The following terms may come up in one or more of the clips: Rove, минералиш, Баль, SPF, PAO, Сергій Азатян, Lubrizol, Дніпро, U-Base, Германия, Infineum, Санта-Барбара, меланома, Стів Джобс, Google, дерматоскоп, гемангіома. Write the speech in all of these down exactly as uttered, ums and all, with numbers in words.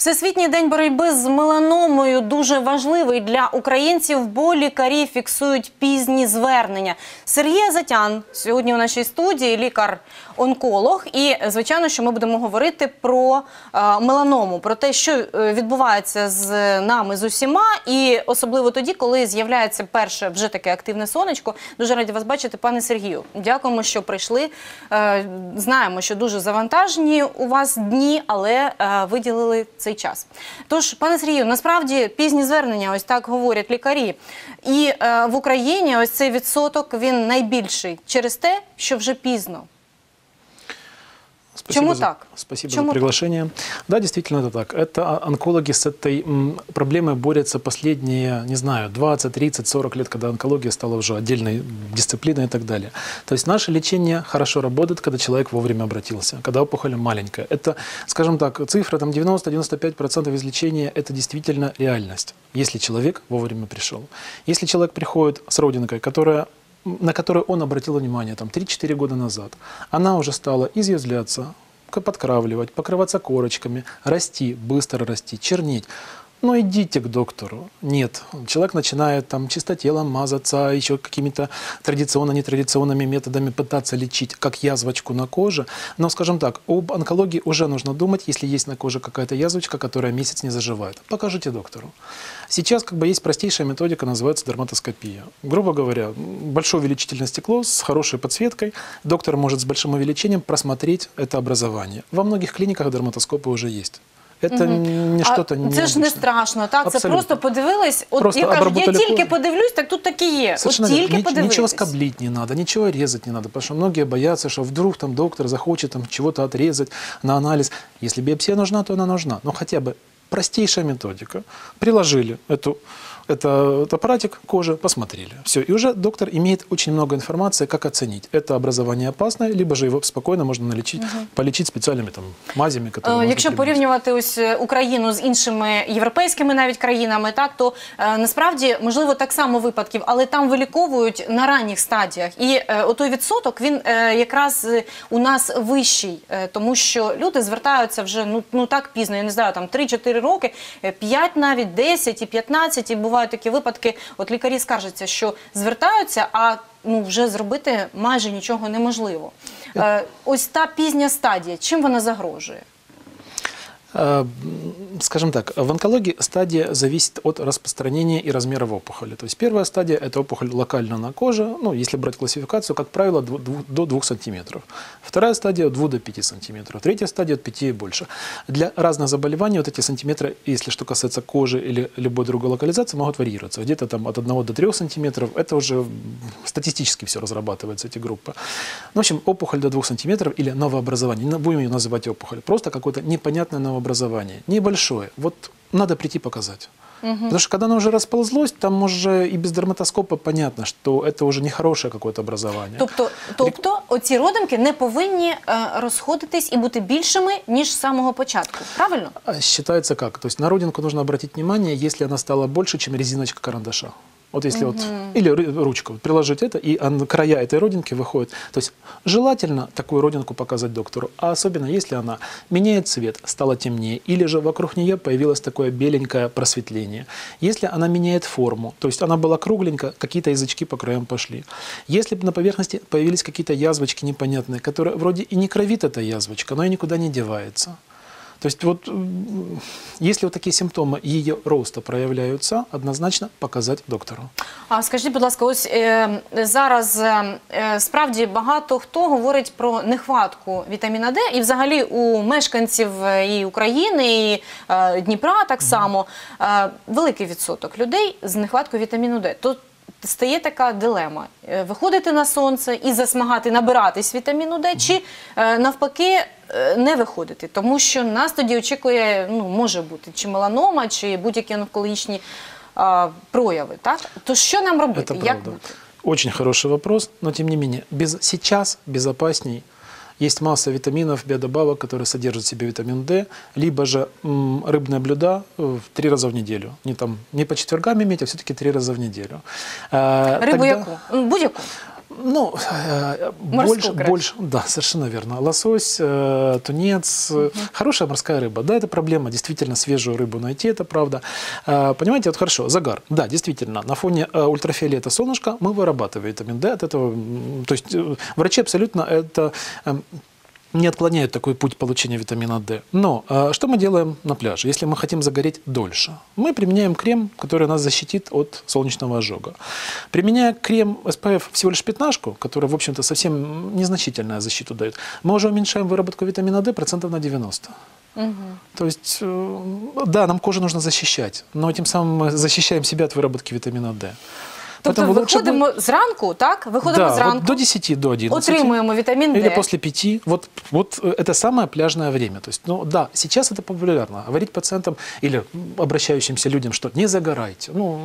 Всесвітній день боротьби з меланомою дуже важливий для українців, бо лікарі фіксують пізні звернення. Сергій Азатян сьогодні у нашій студії, лікар-онколог. І, звичайно, що ми будемо говорити про меланому, про те, що відбувається з нами, з усіма. І особливо тоді, коли з'являється перше вже таке активне сонечко. Дуже раді вас бачити, пане Сергію. Дякуємо, що прийшли. Знаємо, що дуже завантажені у вас дні, але виділили цей час. Тож, пане Сергію, насправді пізні звернення, ось так говорять лікарі. І е, в Україні ось цей відсоток, він найбільший через те, що вже пізно. Спасибо. Чему за, так? Спасибо Чему за приглашение. Так? Да, действительно, это так. Это онкологи с этой проблемой борются последние, не знаю, двадцать, тридцать, сорок лет, когда онкология стала уже отдельной дисциплиной и так далее. То есть наше лечение хорошо работает, когда человек вовремя обратился, когда опухоль маленькая. Это, скажем так, цифра там девяносто-девяносто пять процентов излечения – это действительно реальность, если человек вовремя пришел. Если человек приходит с родинкой, которая… на которую он обратил внимание там три-четыре года назад, она уже стала изъязвляться, подкравливать, покрываться корочками, расти, быстро расти, чернеть. Но идите к доктору. Нет. Человек начинает там чистотелом мазаться, еще какими-то традиционно-нетрадиционными методами пытаться лечить, как язвочку на коже. Но, скажем так, об онкологии уже нужно думать, если есть на коже какая-то язвочка, которая месяц не заживает. Покажите доктору. Сейчас как бы есть простейшая методика, называется дерматоскопия. Грубо говоря, большое увеличительное стекло с хорошей подсветкой. Доктор может с большим увеличением просмотреть это образование. Во многих клиниках дерматоскопы уже есть. Это угу. не что-то не це ж не страшно, так? Абсолютно. Це просто подивились, от просто я кажу, я тільки подивлюсь, так тут так і є. Совершенно от тільки подивились. Ничего скоблить не надо, ничего резать не надо, потому что многие боятся, что вдруг там доктор захочет там чего-то отрезать на анализ. Если биопсия нужна, то она нужна. Но хотя бы простейшая методика. Приложили эту... Это, это аппаратик кожи, посмотрели. Все, и уже доктор имеет очень много информации, как оценить, это образование опасное, либо же его спокойно можно налечить, угу. полечить специальными там, мазями, которые можно применить. Якщо порівнювати ось Україну з іншими європейськими навіть країнами, так, то е, насправді, можливо, так само випадків, але там виліковують на ранніх стадіях. І е, отой відсоток, він е, якраз у нас вищий, е, тому що люди звертаються вже ну, ну так пізно, я не знаю, там три-чотири роки, п'ять навіть, десять і п'ятнадцять, і буває такі випадки, от лікарі скаржаться, що звертаються, а ну, вже зробити майже нічого неможливо. Е, ось та пізня стадія, чим вона загрожує? Скажем так, в онкологии стадия зависит от распространения и размеров опухоли. То есть первая стадия – это опухоль локально на коже, ну, если брать классификацию, как правило, до двух сантиметров. Вторая стадия – от двух до пяти сантиметров. Третья стадия – от пяти и больше. Для разных заболеваний вот эти сантиметры, если что касается кожи или любой другой локализации, могут варьироваться. Где-то там от одного до трех сантиметров. Это уже статистически все разрабатывается, эти группы. Ну, в общем, опухоль до двух сантиметров или новообразование. Не будем ее называть опухоль, просто какое-то непонятное новообразование. Образование небольшое, вот надо прийти показать. Угу. Потому что когда оно уже расползлось, там уже и без дерматоскопа понятно, что это уже нехорошее какое-то образование. Тобто, тобто оці родинки не повинні э, розходитись і бути більшими, ніж з самого початку, правильно? Считается как? То есть на родинку нужно обратить внимание, если она стала больше, чем резиночка карандаша. Вот если угу. вот, или ручку, приложить это, и края этой родинки выходят. То есть желательно такую родинку показать доктору, а особенно если она меняет цвет, стала темнее, или же вокруг нее появилось такое беленькое просветление. Если она меняет форму, то есть она была кругленькая, какие-то язычки по краям пошли. Если бы на поверхности появились какие-то язвочки непонятные, которые вроде и не кровит эта язвочка, но и никуда не девается. То есть вот, если вот такие симптомы ее роста проявляются, однозначно показать доктору. А скажіть, будь ласка, ось е, зараз е, справді багато хто говорить про нехватку вітаміна Д, і взагалі у мешканців і України, і е, Дніпра так само, е, великий відсоток людей з нехваткою вітаміну Д. Тут стає така дилема – виходити на сонце і засмагати, набиратись вітаміну Д, чи е, навпаки – не виходити, тому що нас тоді очікує, ну, може бути, чи меланома, чи будь-які онкологічні а, прояви, так? То що нам робити? Это правда. Очень хороший вопрос, но тем не менее, без, сейчас безопасней. Есть масса витаминов, биодобавок, которые содержат в себе витамин D, либо же м, рыбные блюда в три раза в неделю. Не, там, не по четвергам иметь, а все-таки три раза в неделю. А, рыбу тогда... яку? Будь-яку? Ну, больше, больше, да, совершенно верно. Лосось, тунец, угу. хорошая морская рыба. Да, это проблема, действительно, свежую рыбу найти, это правда. Понимаете, вот хорошо, загар. Да, действительно, на фоне ультрафиолета солнышка мы вырабатываем витамин Д от этого. То есть врачи абсолютно это... не отклоняют такой путь получения витамина D. Но э, что мы делаем на пляже, если мы хотим загореть дольше? Мы применяем крем, который нас защитит от солнечного ожога. Применяя крем эс пи эф всего лишь пятнашку, которая, в общем-то, совсем незначительная защиту дает, мы уже уменьшаем выработку витамина D процентов на девяносто. Угу. То есть, э, да, нам кожу нужно защищать, но тем самым мы защищаем себя от выработки витамина D. Тобто виходимо лучше... зранку, так? Виходимо да, зранку. Вот до десяти, до одиннадцати. Отримуємо витамин Д. Или после пяти. Вот, вот это самое пляжное время. То есть, ну да, сейчас это популярно. Говорить пациентам или обращающимся людям, что не загорайте. Ну,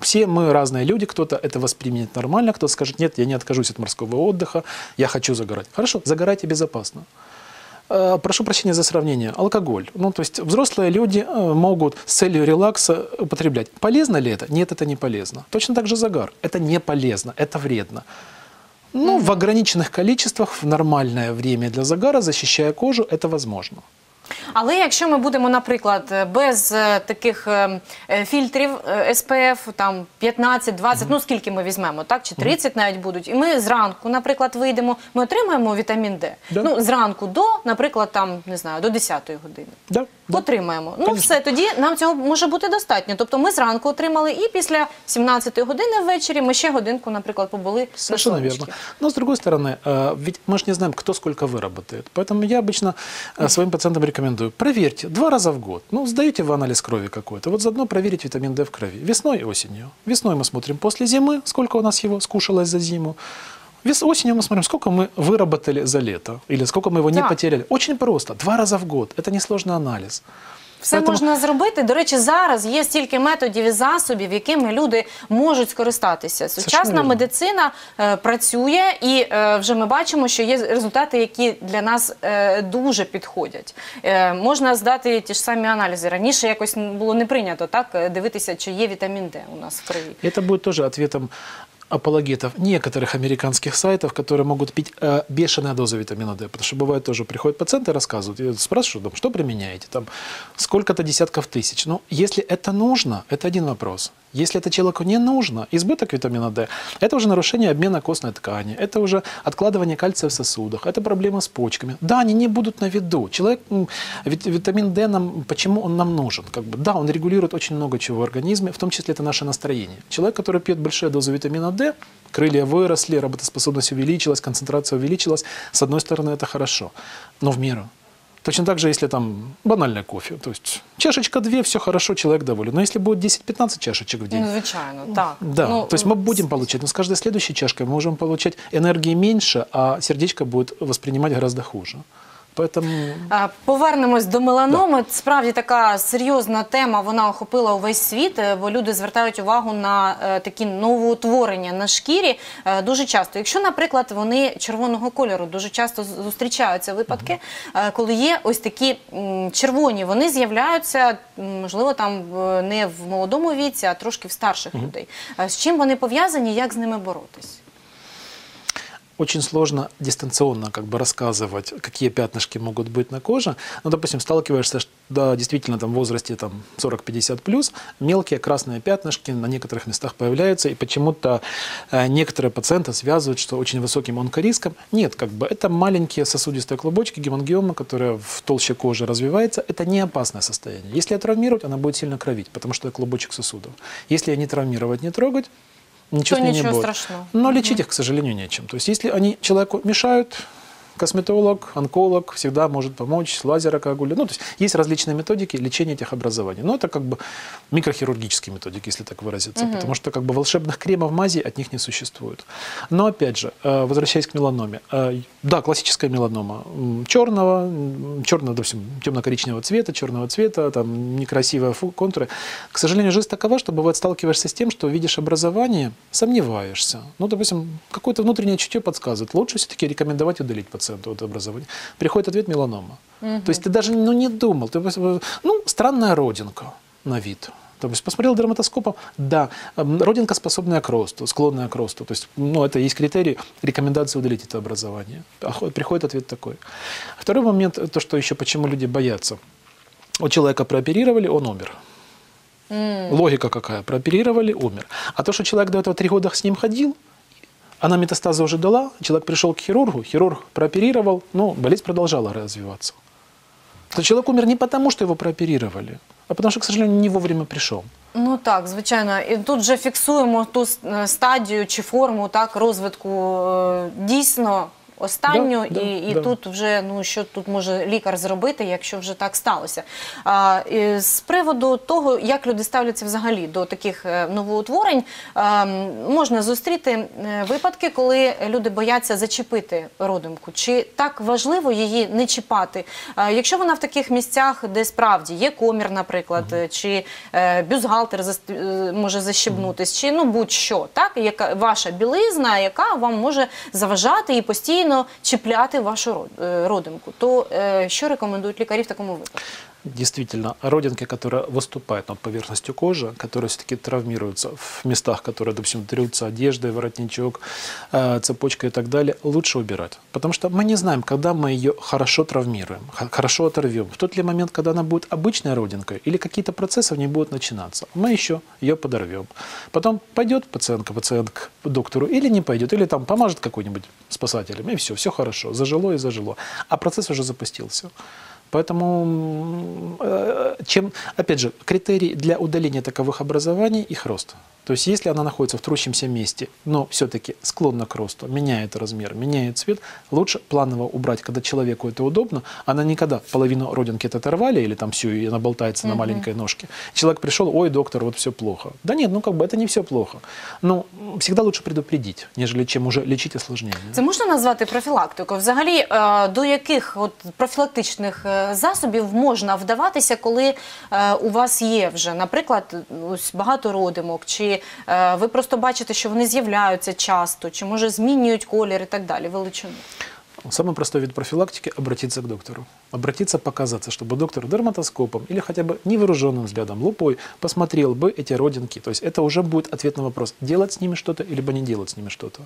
все мы разные люди. Кто-то это воспримет нормально, кто-то скажет, нет, я не откажусь от морского отдыха, я хочу загорать. Хорошо, загорайте безопасно. Прошу прощения за сравнение. Алкоголь. Ну, то есть взрослые люди могут с целью релакса употреблять. Полезно ли это? Нет, это не полезно. Точно так же загар. Это не полезно, это вредно. Ну, в ограниченных количествах, в нормальное время для загара, защищая кожу, это возможно. Але якщо ми будемо, наприклад, без таких фільтрів ес пі еф, там п'ятнадцять, двадцять, ну скільки ми візьмемо, так, чи тридцять навіть будуть, і ми зранку, наприклад, вийдемо, ми отримаємо вітамін Д. Да. Ну, зранку до, наприклад, там, не знаю, до десятої години. Да. Отримаємо. Да. Ну, все, тоді нам цього може бути достатньо. Тобто ми зранку отримали, і після сімнадцятої години ввечері ми ще годинку, наприклад, побули на сонечці. Но, с другой стороны, ведь мы же не знаем, кто сколько выработает. Поэтому я обычно своим пациентам рекомендую, проверьте два раза в год. Ну, сдаете в анализ крови какой-то. Вот заодно проверить витамин D в крови. Весной и осенью. Весной мы смотрим после зимы, сколько у нас его скушалось за зиму. Вес осенью мы смотрим, сколько мы выработали за лето. Или сколько мы его не так. потеряли. Очень просто. Два раза в год. Это несложный анализ. Все Поэтому... можна зробити. До речі, зараз є стільки методів і засобів, якими люди можуть скористатися. Сучасна медицина е, працює і е, вже ми бачимо, що є результати, які для нас е, дуже підходять. Е, можна здати ті ж самі аналізи. Раніше якось було не прийнято так, дивитися, чи є вітамін Д у нас в крові. Це буде теж відповідом апологетов некоторых американских сайтов, которые могут пить э, бешеные дозы витамина D. Потому что бывает тоже, приходят пациенты и рассказывают, я спрашиваю, что применяете, там сколько-то десятков тысяч. Но если это нужно, это один вопрос. Если это человеку не нужно, избыток витамина D, это уже нарушение обмена костной ткани, это уже откладывание кальция в сосудах, это проблема с почками. Да, они не будут на виду. Человек, вит, витамин D, нам, почему он нам нужен? Как бы, да, он регулирует очень много чего в организме, в том числе это наше настроение. Человек, который пьет большие дозы витамина D, крылья выросли, работоспособность увеличилась, концентрация увеличилась. С одной стороны, это хорошо, но в меру. Точно так же, если там банальное кофе, то есть чашечка-две, все хорошо, человек доволен. Но если будет десять-пятнадцать чашечек в день, ну, так. Да, ну, то есть мы будем получать, но с каждой следующей чашкой мы можем получать энергии меньше, а сердечко будет воспринимать гораздо хуже. Поэтому... Повернемось до меланоми. Да. Справді така серйозна тема, вона охопила увесь світ, бо люди звертають увагу на такі новоутворення на шкірі дуже часто. Якщо, наприклад, вони червоного кольору, дуже часто зустрічаються випадки, угу. коли є ось такі червоні, вони з'являються, можливо, там не в молодому віці, а трошки в старших угу. людей. З чим вони пов'язані, як з ними боротись? Очень сложно дистанционно как бы рассказывать, какие пятнышки могут быть на коже. Ну, допустим, сталкиваешься, что да, действительно там в возрасте там, сорок-пятьдесят плюс, мелкие красные пятнышки на некоторых местах появляются, и почему-то э, некоторые пациенты связывают, что очень высоким онкориском. Нет, как бы это маленькие сосудистые клубочки, гемангиома, которая в толще кожи развивается. Это не опасное состояние. Если ее травмировать, она будет сильно кровить, потому что это клубочек сосудов. Если ее не травмировать, не трогать, ничего, то ничего не будет. Страшного. Но угу. лечить их, к сожалению, нечем. То есть, если они человеку мешают, косметолог, онколог всегда может помочь, лазерокоагуляция. Ну, то есть, есть различные методики лечения этих образований. Но это как бы микрохирургические методики, если так выразиться. Угу. Потому что как бы волшебных кремов, мазей от них не существует. Но опять же, возвращаясь к меланоме. Да, классическая меланома. Черного, черного, допустим, темно-коричневого цвета, черного цвета, там некрасивые контуры. К сожалению, жизнь такова, что бывает сталкиваешься с тем, что видишь образование, сомневаешься. Ну, допустим, какое-то внутреннее чутье подсказывает. Лучше все-таки рекомендовать удалить пациента. От образования. Приходит ответ меланома. Угу. То есть ты даже ну, не думал. Ты, ну, странная родинка на вид. То есть посмотрел дерматоскопом, да, родинка способная к росту, склонная к росту. То есть, ну, это есть критерий, рекомендации удалить это образование. Приходит ответ такой. Второй момент, то, что еще почему люди боятся. У человека прооперировали, он умер. Mm. Логика какая? Прооперировали, умер. А то, что человек до этого три года с ним ходил, она метастазы уже дала, человек пришел к хирургу, хирург прооперировал, но болезнь продолжала развиваться. То человек умер не потому, что его прооперировали, а потому что, к сожалению, не вовремя пришел. Ну так, звичайно. І тут же фіксуємо ту стадію чи форму так, розвитку дійсно останню. Да, і да, і да. Тут вже, ну, що тут може лікар зробити, якщо вже так сталося. А, з приводу того, як люди ставляться взагалі до таких новоутворень, а, можна зустріти випадки, коли люди бояться зачепити родимку. Чи так важливо її не чіпати? А, якщо вона в таких місцях, де справді є комір, наприклад, mm-hmm. чи е, бюстгальтер за, е, може защебнутись, mm-hmm. чи ну, будь-що, так? Яка, ваша білизна, яка вам може заважати і постійно чіпляти вашу родинку, то э, що рекомендують лікарі в такому випадку? Действительно, родинки, которые выступают над поверхностью кожи, которые все-таки травмируются в местах, которые, допустим, трутся одеждой, воротничок, цепочка и так далее, лучше убирать. Потому что мы не знаем, когда мы ее хорошо травмируем, хорошо оторвем. В тот ли момент, когда она будет обычной родинкой или какие-то процессы в ней будут начинаться, мы еще ее подорвем. Потом пойдет пациентка, пациент к доктору или не пойдет, или там поможет какой-нибудь спасателем, и все, все хорошо, зажило и зажило. А процесс уже запустился. Поэтому, чем, опять же, критерий для удаления таковых образований – их рост. То есть, если она находится в трущемся месте, но все-таки склонна к росту, меняет размер, меняет цвет, лучше планово убрать, когда человеку это удобно. Она никогда половину родинки оторвали, или там всю, и она болтается на маленькой ножке. Человек пришел, ой, доктор, вот все плохо. Да нет, ну как бы это не все плохо. Но всегда лучше предупредить, нежели чем уже лечить осложнение. Это можно назвать профилактику? Взагалі, до яких от профілактичних засобів можна вдаватися, коли е, у вас є вже, наприклад, ось багато родимок, чи е, ви просто бачите, що вони з'являються часто, чи може змінюють колір і так далі, величину? Самый простой вид профилактики – обратиться к доктору. Обратиться, показаться, чтобы доктор дерматоскопом или хотя бы невооруженным взглядом, лупой, посмотрел бы эти родинки. То есть это уже будет ответ на вопрос, делать с ними что-то, либо не делать с ними что-то.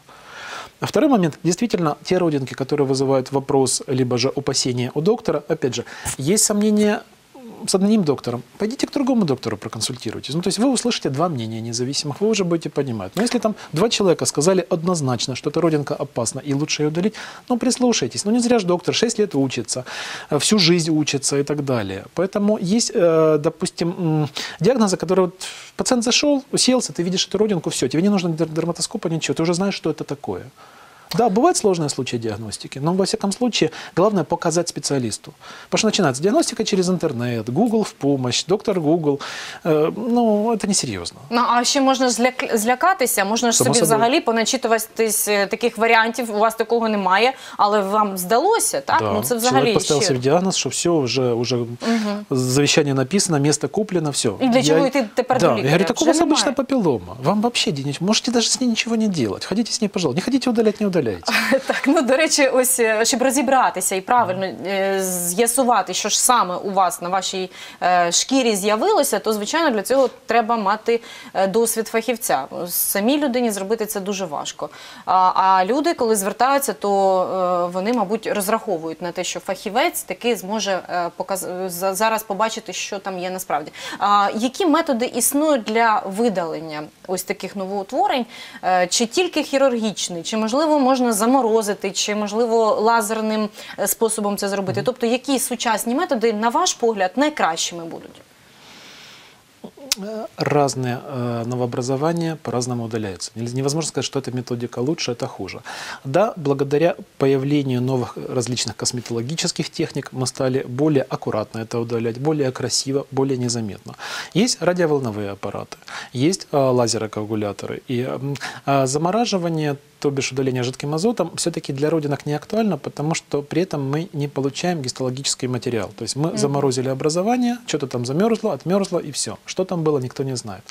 А второй момент. Действительно, те родинки, которые вызывают вопрос, либо же опасения у доктора, опять же, есть сомнения с одним доктором, пойдите к другому доктору, проконсультируйтесь. Ну, то есть вы услышите два мнения независимых, вы уже будете понимать. Но если там два человека сказали однозначно, что эта родинка опасна и лучше ее удалить, ну, прислушайтесь. Ну, не зря же доктор шесть лет учится, всю жизнь учится и так далее. Поэтому есть, допустим, диагнозы, которые вот пациент зашел, уселся, ты видишь эту родинку, все, тебе не нужно дерматоскопа, ничего, ты уже знаешь, что это такое. Да, бывают сложные случаи диагностики, но, во всяком случае, главное показать специалисту. Потому что начинается диагностика через интернет, Google в помощь, доктор Google. Э, ну, это несерьезно. Ну, а ще можна ж злякатися, можна ж собі взагалі поначитуватись таких варіантів, у вас такого немає, але вам здалося, так? Да. Ну, це взагалі человек поставил себе диагноз, что все, уже, уже угу. завещание написано, место куплено, все. И для я... чего идти теперь да. до лікаря? Я говорю, так у вас обычная папілома, вам вообще можете даже с ней ничего не делать, ходите с ней, пожалуйста, не хотите удалять, не удалять. Так, ну, до речі, ось, щоб розібратися і правильно е, з'ясувати, що ж саме у вас на вашій е, шкірі з'явилося, то, звичайно, для цього треба мати досвід фахівця. Самій людині зробити це дуже важко. А, а люди, коли звертаються, то е, вони, мабуть, розраховують на те, що фахівець таки зможе е, показ... зараз побачити, що там є насправді. А, які методи існують для видалення ось таких новоутворень? Е, чи тільки хірургічний, чи, можливо, можна заморозити, чи, можливо, лазерним способом це зробити? Тобто, які сучасні методи, на ваш погляд, найкращими будуть? Разные э, новообразования по-разному удаляются. Невозможно сказать, что эта методика лучше, это хуже. Да, благодаря появлению новых различных косметологических техник мы стали более аккуратно это удалять, более красиво, более незаметно. Есть радиоволновые аппараты, есть э, лазерокоагуляторы. И э, замораживание, то бишь удаление жидким азотом, все-таки для родинок не актуально, потому что при этом мы не получаем гистологический материал. То есть мы mm-hmm. заморозили образование, что-то там замерзло, отмерзло и все. Что там было, никто не знает.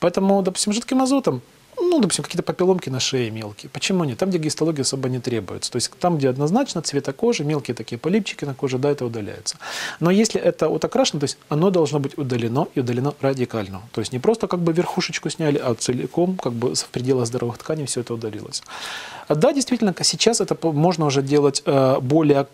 Поэтому, допустим, жидким азотом ну, допустим, какие-то папилломки на шее мелкие. Почему нет? Там, где гистология особо не требуется. То есть там, где однозначно цвета кожи, мелкие такие полипчики на коже, да, это удаляется. Но если это вот окрашено, то есть оно должно быть удалено и удалено радикально. То есть не просто как бы верхушечку сняли, а целиком как бы в пределах здоровых тканей все это удалилось. Да, действительно, сейчас это можно уже делать более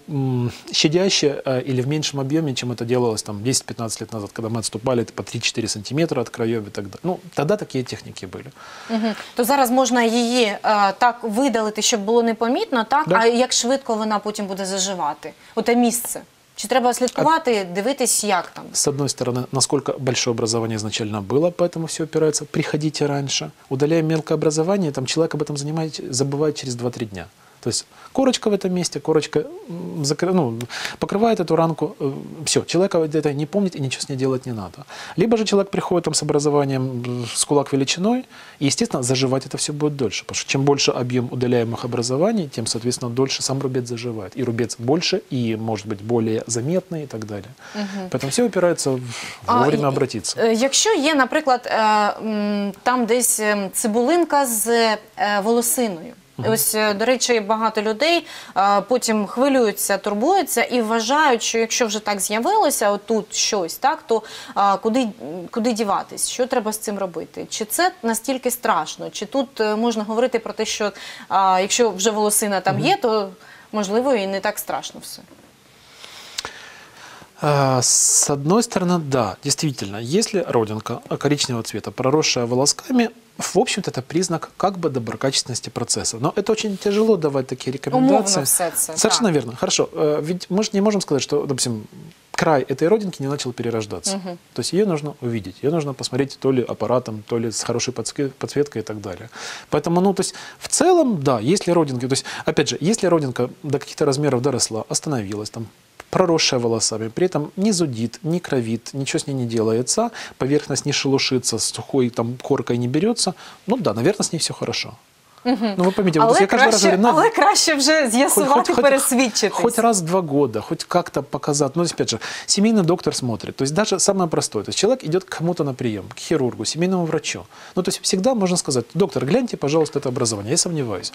щадяще или в меньшем объеме, чем это делалось там десять-пятнадцать лет назад, когда мы отступали по три-чотири сантиметра от краев и так далее. Ну, тогда такие техники были. Угу. То зараз можна її а, так видалити, щоб було непомітно, так? Да. А як швидко вона потім буде заживати? Оте місце. Чи треба слідкувати, дивитись, як там? С одной стороны, насколько большое образование изначально было, поэтому все опирается. Приходите раньше. Удаляем мелкое образование, там человек об этом занимает, забывает через два-три дня. То есть корочка в этом месте, корочка закры... ну, покрывает эту ранку, все, человека это не помнит и ничего с ней делать не надо. Либо же человек приходит там с образованием с кулак величиной, и, естественно, заживать это все будет дольше, потому что чем больше объем удаляемых образований, тем, соответственно, дольше сам рубец заживает. И рубец больше, и, может быть, более заметный и так далее. Угу. Поэтому все упирается в вовремя а, обратиться. Якщо є, наприклад, там десь цибулинка з волосиною, ось, до речі, багато людей а, потім хвилюються, турбуються і вважають, що якщо вже так з'явилося отут щось, так, то а, куди, куди діватись, що треба з цим робити? Чи це настільки страшно? Чи тут можна говорити про те, що а, якщо вже волосина там є, то, можливо, і не так страшно все? С одной стороны, да, действительно, если родинка коричневого цвета, проросшая волосками, в общем-то, это признак как бы доброкачественности процесса. Но это очень тяжело давать такие рекомендации. Совершенно да. верно. Хорошо. Ведь мы же не можем сказать, что, допустим, край этой родинки не начал перерождаться. Угу. То есть ее нужно увидеть, ее нужно посмотреть то ли аппаратом, то ли с хорошей подсветкой и так далее. Поэтому, ну, то есть, в целом, да, если родинки, то есть, опять же, если родинка до каких-то размеров доросла, остановилась там, проросшая волосами, при этом не зудит, не кровит, ничего с ней не делается, поверхность не шелушится, с сухой там коркой не берется, ну да, наверное, с ней все хорошо. Угу. Ну, вы помните, але, вот, я краще, раз говорю, ну, але краще вже з'ясувати, пересвідчитись. Хоть раз в два года, хоть как-то показать. Ну, опять же, семейный доктор смотрит. То есть даже самое простое. То есть человек идет к кому-то на прием, к хирургу, семейному врачу. Ну, то есть всегда можно сказать, доктор, гляньте, пожалуйста, это образование. Я сомневаюсь.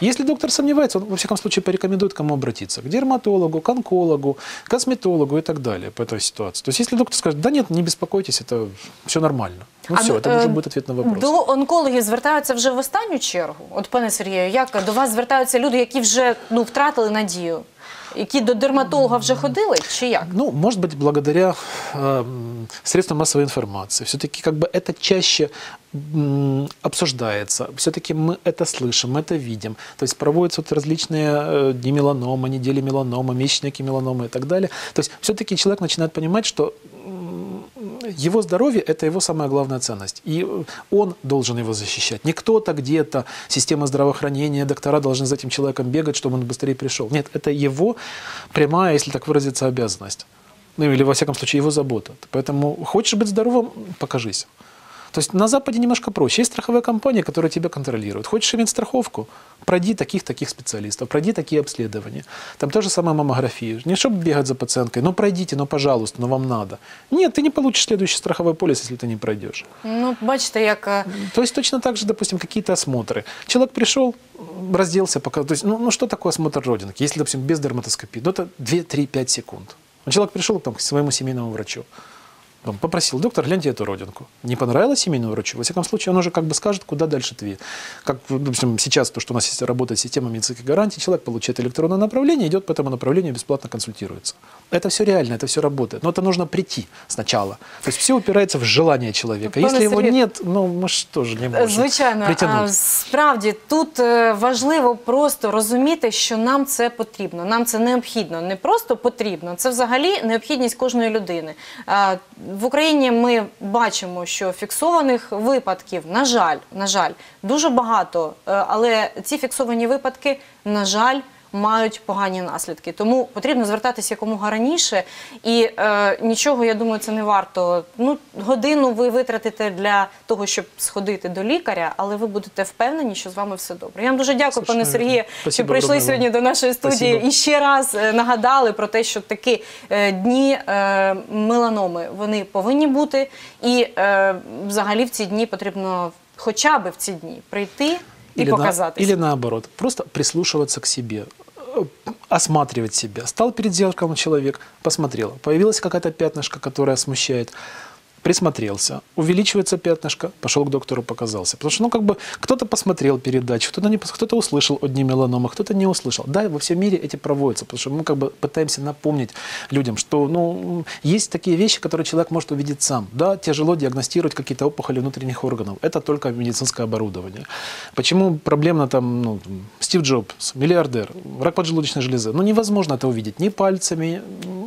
Если доктор сомневается, он, во всяком случае, порекомендует кому обратиться. К дерматологу, к онкологу, к косметологу и так далее по этой ситуации. То есть если доктор скажет, да нет, не беспокойтесь, это все нормально. Ну, а все, это уже будет ответ на вопрос. До онкологів звертаються вже в останню чергу? От, пане Сергію, як до вас звертаються люди, які вже, ну, втратили надію? Які до дерматолога вже ходили, чи як? Ну, может быть, благодаря э, средствам массовой информации. Все-таки как бы это чаще м, обсуждается, все-таки мы это слышим, это видим. То есть проводятся вот различные э, дни меланома, недели меланома, месячники меланомы и так далее. То есть все-таки человек начинает понимать, что его здоровье – это его самая главная ценность. И он должен его защищать. Не кто-то где-то, система здравоохранения, доктора должны за этим человеком бегать, чтобы он быстрее пришел. Нет, это его прямая, если так выразиться, обязанность. Ну или, во всяком случае, его забота. Поэтому хочешь быть здоровым – покажись. То есть на Западе немножко проще. Есть страховая компания, которая тебя контролирует. Хочешь иметь страховку? Пройди таких-таких специалистов, пройди такие обследования. Там то же самое маммография. Не чтобы бегать за пациенткой, но пройдите, но пожалуйста, но вам надо. Нет, ты не получишь следующий страховой полис, если ты не пройдешь. Ну, бачите, як... То есть точно так же, допустим, какие-то осмотры. Человек пришел, разделся, пока... То есть, ну, ну что такое осмотр родинки, если, допустим, без дерматоскопии? Ну это две-три-пять секунд. Человек пришел там, к своему семейному врачу. Попросил, доктор, гляньте эту родинку. Не понравилось семейному врачу? Во всяком случае, он уже как бы скажет, куда дальше ты. Как, в общем, сейчас то, что у нас есть, работает система медицинских гарантий, человек получает электронное направление, идет по этому направлению, бесплатно консультируется. Это все реально, это все работает. Но это нужно прийти сначала. То есть все упирается в желание человека. Если его нет, ну мы ж тоже не можем звичайно, притягнути. Справді, тут важливо просто розуміти, що нам це потрібно. Нам це необхідно. Не просто потрібно, це взагалі необхідність кожної людини. В Україні ми бачимо, що фіксованих випадків, на жаль, на жаль, дуже багато, але ці фіксовані випадки, на жаль, мають погані наслідки. Тому потрібно звертатися якомога раніше і е, нічого, я думаю, це не варто. Ну, годину ви витратите для того, щоб сходити до лікаря, але ви будете впевнені, що з вами все добре. Я вам дуже дякую, совершенно пане Сергію, що прийшли вам сьогодні до нашої студії. Спасибо. І ще раз нагадали про те, що такі е, дні е, меланоми, вони повинні бути і е, взагалі в ці дні потрібно хоча б в ці дні прийти і или показатися? На, или наоборот, просто прислушиваться к себе, осматривать себя. Стал перед зеркалом человек, посмотрел, появилась какая-то пятнышко, которая смущает, присмотрелся, увеличивается пятнышко, пошел к доктору, показался. Потому что, ну, как бы, кто-то посмотрел передачу, кто-то не, кто-то услышал о дне меланомы, кто-то не услышал. Да, во всем мире эти проводятся, потому что мы, как бы, пытаемся напомнить людям, что, ну, есть такие вещи, которые человек может увидеть сам. Да, тяжело диагностировать какие-то опухоли внутренних органов. Это только медицинское оборудование. Почему проблемно там, ну, Стив Джобс, миллиардер, рак поджелудочной железы? Ну, невозможно это увидеть ни пальцами,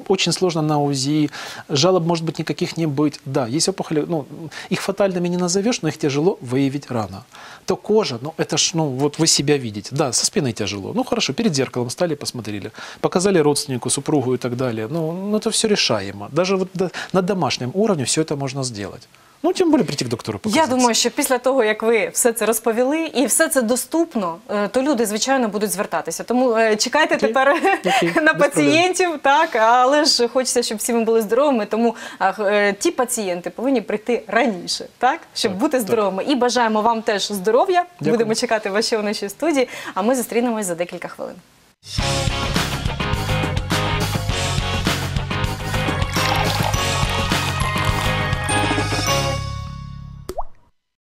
очень сложно на УЗИ, жалоб, может быть, никаких не быть. Да, есть опухоли, ну, их фатальными не назовешь, но их тяжело выявить рано. То кожа, ну это ж, ну вот вы себя видите. Да, со спины тяжело. Ну хорошо, перед зеркалом стали, посмотрели. Показали родственнику, супругу и так далее. Ну, ну это все решаемо. Даже вот на домашнем уровне все это можно сделать. Ну, тим більше прийти до доктора показатися. Я думаю, що після того, як ви все це розповіли і все це доступно, то люди, звичайно, будуть звертатися. Тому чекайте окей. тепер окей. на пацієнтів, так, але ж хочеться, щоб всі ми були здоровими, тому ті пацієнти повинні прийти раніше, так, щоб так, бути так. здоровими. І бажаємо вам теж здоров'я. Будемо чекати вас ще в нашій студії, а ми зустрінемось за декілька хвилин.